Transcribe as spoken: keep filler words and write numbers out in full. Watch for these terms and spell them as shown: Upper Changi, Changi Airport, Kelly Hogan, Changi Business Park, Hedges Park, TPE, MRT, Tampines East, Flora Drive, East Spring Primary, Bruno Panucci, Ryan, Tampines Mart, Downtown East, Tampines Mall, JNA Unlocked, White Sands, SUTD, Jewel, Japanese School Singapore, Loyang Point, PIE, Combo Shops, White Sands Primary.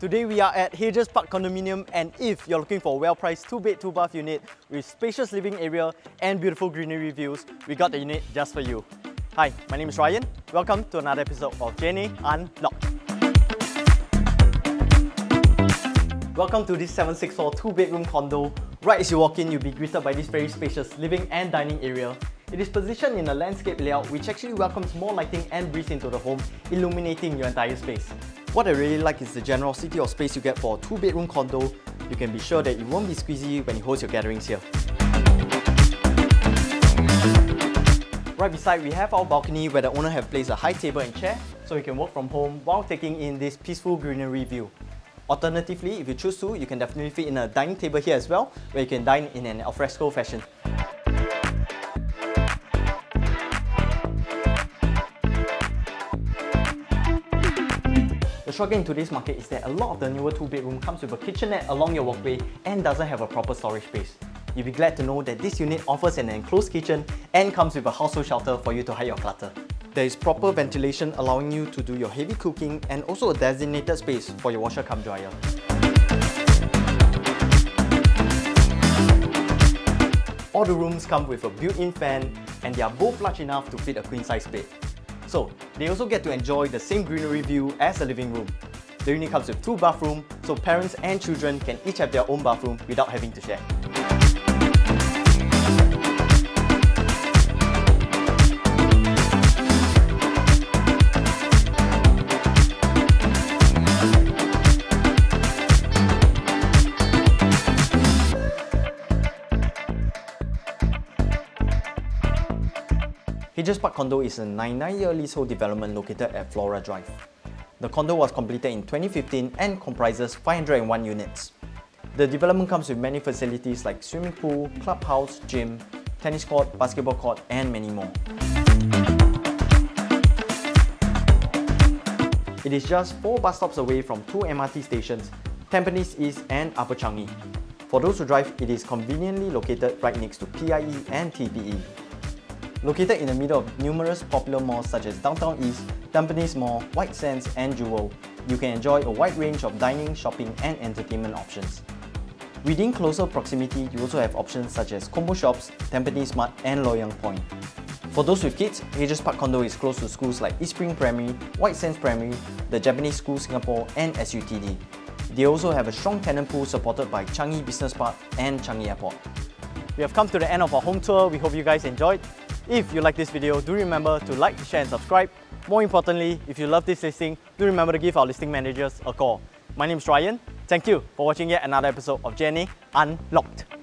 Today we are at Hedges Park Condominium, and if you're looking for a well-priced two-bed, two-bath unit with spacious living area and beautiful greenery views, we got the unit just for you. Hi, my name is Ryan. Welcome to another episode of J N A Unlocked. Welcome to this seven six four two-bedroom condo. Right as you walk in, you'll be greeted by this very spacious living and dining area. It is positioned in a landscape layout which actually welcomes more lighting and breeze into the home, illuminating your entire space. What I really like is the generosity of space you get for a two-bedroom condo. You can be sure that you won't be squeezy when you host your gatherings here. Right beside, we have our balcony where the owner have placed a high table and chair so you can work from home while taking in this peaceful greenery view. Alternatively, if you choose to, you can definitely fit in a dining table here as well, where you can dine in an alfresco fashion. The struggle in today's market is that a lot of the newer two-bedroom comes with a kitchenette along your walkway and doesn't have a proper storage space. You'll be glad to know that this unit offers an enclosed kitchen and comes with a household shelter for you to hide your clutter. There is proper ventilation allowing you to do your heavy cooking and also a designated space for your washer cum dryer. All the rooms come with a built-in fan and they are both large enough to fit a queen-size bed. So, they also get to enjoy the same greenery view as the living room. The unit comes with two bathrooms, so parents and children can each have their own bathroom without having to share. Hedges Park Condo is a ninety-nine year leasehold development located at Flora Drive. The condo was completed in twenty fifteen and comprises five hundred and one units. The development comes with many facilities like swimming pool, clubhouse, gym, tennis court, basketball court, and many more. It is just four bus stops away from two M R T stations, Tampines East and Upper Changi. For those who drive, it is conveniently located right next to P I E and T P E. Located in the middle of numerous popular malls such as Downtown East, Tampines Mall, White Sands and Jewel, you can enjoy a wide range of dining, shopping and entertainment options. Within closer proximity, you also have options such as Combo Shops, Tampines Mart and Loyang Point. For those with kids, Hedges Park Condo is close to schools like East Spring Primary, White Sands Primary, the Japanese School Singapore and S U T D. They also have a strong tenant pool supported by Changi Business Park and Changi Airport. We have come to the end of our home tour. We hope you guys enjoyed. If you like this video, do remember to like, share and subscribe. More importantly, if you love this listing, do remember to give our listing managers a call. My name is Ryan. Thank you for watching yet another episode of J N A Unlocked.